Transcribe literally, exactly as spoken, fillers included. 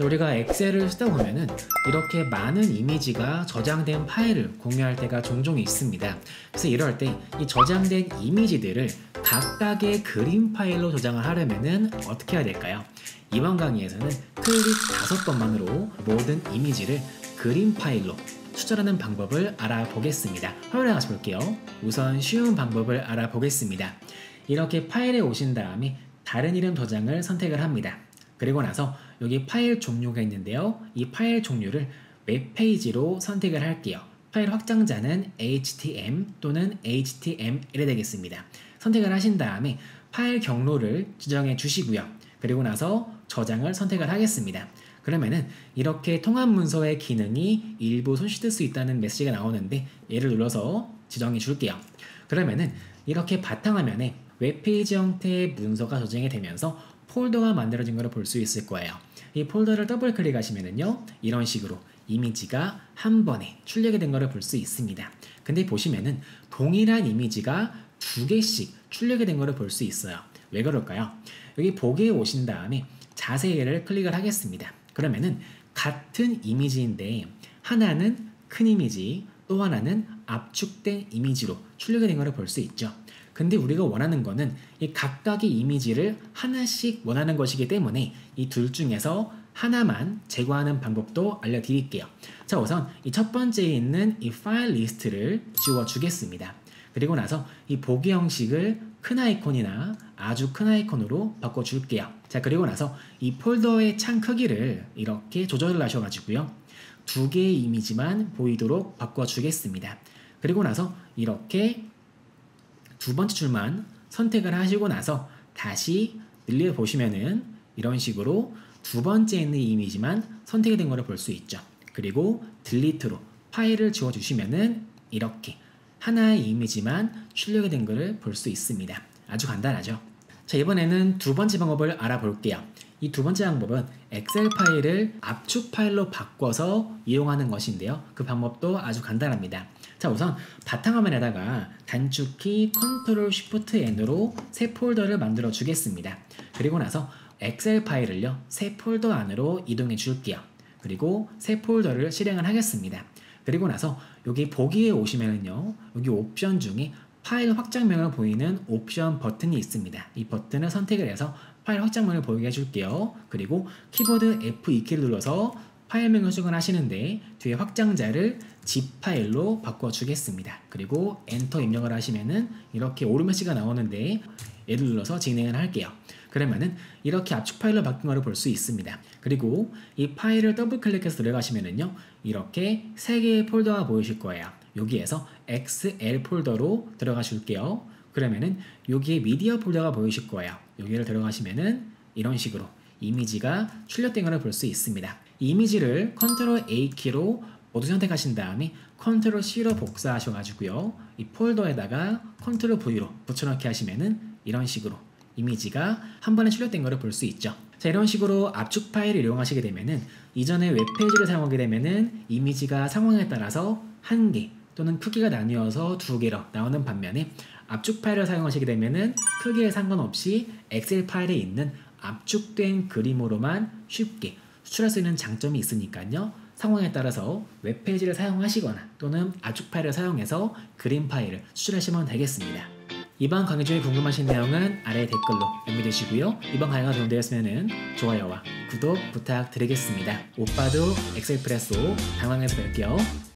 자, 우리가 엑셀을 쓰다 보면은 이렇게 많은 이미지가 저장된 파일을 공유할 때가 종종 있습니다. 그래서 이럴 때 이 저장된 이미지들을 각각의 그림 파일로 저장을 하려면은 어떻게 해야 될까요? 이번 강의에서는 클릭 다섯 번만으로 모든 이미지를 그림 파일로 추출하는 방법을 알아보겠습니다. 화면에 가서 볼게요. 우선 쉬운 방법을 알아보겠습니다. 이렇게 파일에 오신 다음에 다른 이름 저장을 선택을 합니다. 그리고 나서 여기 파일 종류가 있는데요. 이 파일 종류를 웹페이지로 선택을 할게요. 파일 확장자는 에이치티엠 또는 에이치티엠엘이 되겠습니다. 선택을 하신 다음에 파일 경로를 지정해 주시고요. 그리고 나서 저장을 선택을 하겠습니다. 그러면은 이렇게 통합 문서의 기능이 일부 손실될 수 있다는 메시지가 나오는데 얘를 눌러서 지정해 줄게요. 그러면은 이렇게 바탕화면에 웹페이지 형태의 문서가 저장이 되면서 폴더가 만들어진 것을 볼 수 있을 거예요. 이 폴더를 더블 클릭하시면은요, 이런 식으로 이미지가 한 번에 출력이 된 것을 볼 수 있습니다. 근데 보시면은 동일한 이미지가 두 개씩 출력이 된 것을 볼 수 있어요. 왜 그럴까요? 여기 보기에 오신 다음에 자세히를 클릭을 하겠습니다. 그러면은 같은 이미지인데 하나는 큰 이미지, 또 하나는 압축된 이미지로 출력이 된 것을 볼 수 있죠. 근데 우리가 원하는 거는 이 각각의 이미지를 하나씩 원하는 것이기 때문에 이 둘 중에서 하나만 제거하는 방법도 알려드릴게요. 자, 우선 이 첫 번째에 있는 이 파일 리스트를 지워주겠습니다. 그리고 나서 이 보기 형식을 큰 아이콘이나 아주 큰 아이콘으로 바꿔줄게요. 자, 그리고 나서 이 폴더의 창 크기를 이렇게 조절을 하셔가지고요, 두 개의 이미지만 보이도록 바꿔주겠습니다. 그리고 나서 이렇게 두 번째 줄만 선택을 하시고 나서 다시 늘려보시면은 이런 식으로 두 번째 있는 이미지만 선택이 된 거를 볼 수 있죠. 그리고 딜리트로 파일을 지워주시면은 이렇게 하나의 이미지만 출력이 된 것을 볼 수 있습니다. 아주 간단하죠? 자, 이번에는 두 번째 방법을 알아볼게요. 이 두 번째 방법은 엑셀 파일을 압축 파일로 바꿔서 이용하는 것인데요. 그 방법도 아주 간단합니다. 자, 우선 바탕화면에다가 단축키 컨트롤 쉬프트 엔으로 새 폴더를 만들어 주겠습니다. 그리고 나서 엑셀 파일을요, 새 폴더 안으로 이동해 줄게요. 그리고 새 폴더를 실행을 하겠습니다. 그리고 나서 여기 보기에 오시면은요, 여기 옵션 중에 파일 확장명을 보이는 옵션 버튼이 있습니다. 이 버튼을 선택을 해서 파일 확장명을 보이게 해줄게요. 그리고 키보드 에프 투 키를 눌러서 파일명을 수정하시는데 뒤에 확장자를 zip 파일로 바꿔주겠습니다. 그리고 엔터 입력을 하시면은 이렇게 오름메시지가 나오는데 얘를 눌러서 진행을 할게요. 그러면은 이렇게 압축 파일로 바뀐 거를 볼 수 있습니다. 그리고 이 파일을 더블 클릭해서 들어가시면은요, 이렇게 세 개의 폴더가 보이실 거예요. 여기에서 엑스엘 폴더로 들어가 줄게요. 그러면은 여기에 미디어 폴더가 보이실 거예요. 여기를 들어가시면은 이런 식으로 이미지가 출력된 거를 볼 수 있습니다. 이 이미지를 컨트롤 에이 키로 모두 선택하신 다음에 컨트롤 씨로 복사하셔가지고요, 이 폴더에다가 컨트롤 브이로 붙여넣기 하시면은 이런 식으로 이미지가 한 번에 출력된 것을 볼 수 있죠. 자, 이런 식으로 압축 파일을 이용하시게 되면은 이전에 웹페이지를 사용하게 되면은 이미지가 상황에 따라서 한 개 또는 크기가 나뉘어서 두 개로 나오는 반면에 압축 파일을 사용하시게 되면은 크기에 상관없이 엑셀 파일에 있는 압축된 그림으로만 쉽게 수출할 수 있는 장점이 있으니까요, 상황에 따라서 웹페이지를 사용하시거나 또는 압축 파일을 사용해서 그림 파일을 수출하시면 되겠습니다. 이번 강의 중에 궁금하신 내용은 아래 댓글로 남겨주시고요, 이번 강의가 도움되었으면 좋아요와 구독 부탁드리겠습니다. 오빠도 엑셀 프레소 강의에서 뵐게요.